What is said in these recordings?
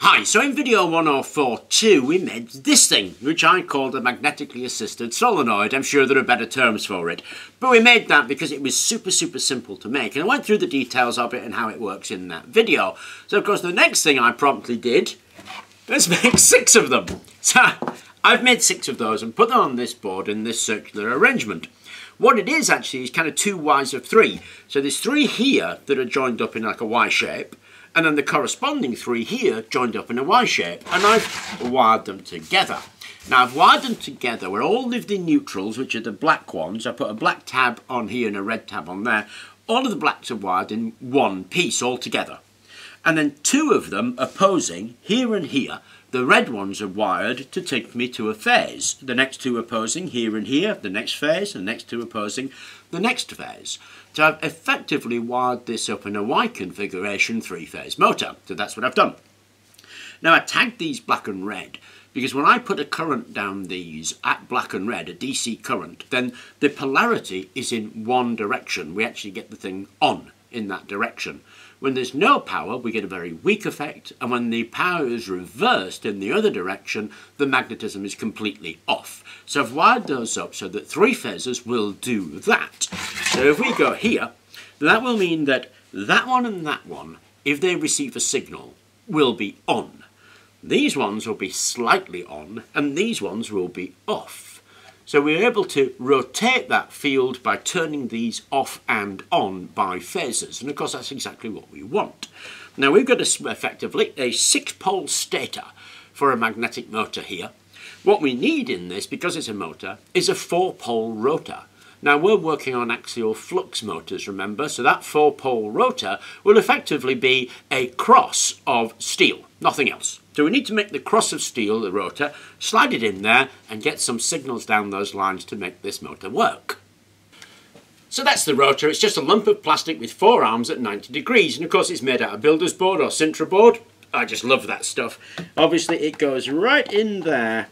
Hi, so in video 1042 we made this thing, which I called a magnetically assisted solenoid. I'm sure there are better terms for it. But we made that because it was super simple to make. And I went through the details of it and how it works in that video. So of course the next thing I promptly did, let's make 6 of them. So I've made 6 of those and put them on this board in this circular arrangement. What it is actually is kind of 2 Ys of 3. So there's 3 here that are joined up in like a Y shape, and then the corresponding 3 here joined up in a Y shape, and I've wired them together. Now I've wired them together where all of the neutrals, which are the black ones, I put a black tab on here and a red tab on there, all of the blacks are wired in one piece all together. And then 2 of them opposing here and here. The red ones are wired to take me to a phase. The next 2 opposing here and here, the next phase, the next 2 opposing the next phase. So I've effectively wired this up in a Y configuration 3-phase motor. So that's what I've done. Now I tagged these black and red because when I put a current down these at black and red, a DC current, then the polarity is in one direction. We actually get the thing on in that direction. When there's no power, we get a very weak effect, and when the power is reversed in the other direction, the magnetism is completely off. So I've wired those up so that 3 phasors will do that. So if we go here, that will mean that one and that one, if they receive a signal, will be on. These ones will be slightly on, and these ones will be off. So we're able to rotate that field by turning these off and on by phasors. And of course, that's exactly what we want. Now we've got effectively a 6-pole stator for a magnetic motor here. What we need in this, because it's a motor, is a 4-pole rotor. Now we're working on axial flux motors, remember? So that 4-pole rotor will effectively be a cross of steel, nothing else. So we need to make the cross of steel, the rotor, slide it in there and get some signals down those lines to make this motor work. So that's the rotor. It's just a lump of plastic with 4 arms at 90 degrees. And of course it's made out of builder's board or Sintra board. I just love that stuff. Obviously it goes right in there.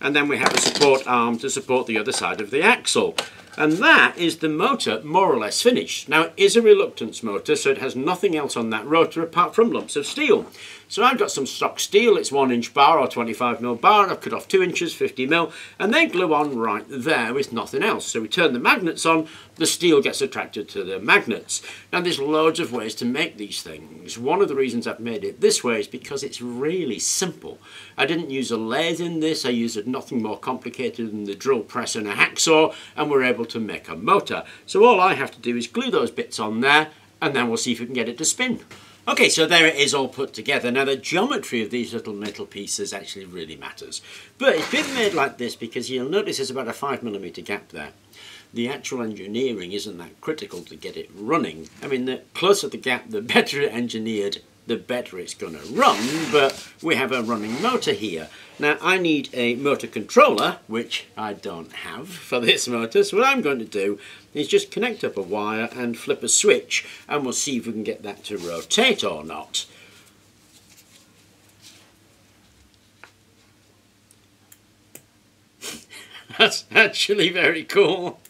And then we have a support arm to support the other side of the axle. And that is the motor more or less finished. Now it is a reluctance motor, so it has nothing else on that rotor apart from lumps of steel. So I've got some stock steel, it's 1-inch bar or 25mm bar, and I've cut off 2 inches, 50mm, and they glue on right there with nothing else. So we turn the magnets on, the steel gets attracted to the magnets. Now there's loads of ways to make these things. One of the reasons I've made it this way is because it's really simple. I didn't use a lathe in this, I used nothing more complicated than the drill press and a hacksaw, and we're able to make a motor. So all I have to do is glue those bits on there, and then we'll see if we can get it to spin. Okay, so there it is all put together. Now the geometry of these little metal pieces actually really matters. But it's been made like this because you'll notice there's about a 5mm gap there. The actual engineering isn't that critical to get it running. I mean, the closer the gap, the better it engineered, the better it's going to run, but we have a running motor here. Now I need a motor controller, which I don't have for this motor, so what I'm going to do is just connect up a wire and flip a switch, and we'll see if we can get that to rotate or not. That's actually very cool.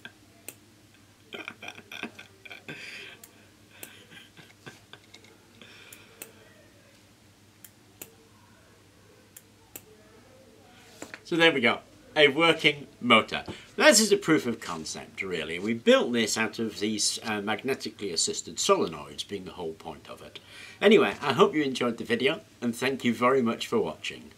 So there we go, a working motor. This is a proof of concept, really. We built this out of these magnetically assisted solenoids, being the whole point of it. Anyway, I hope you enjoyed the video, and thank you very much for watching.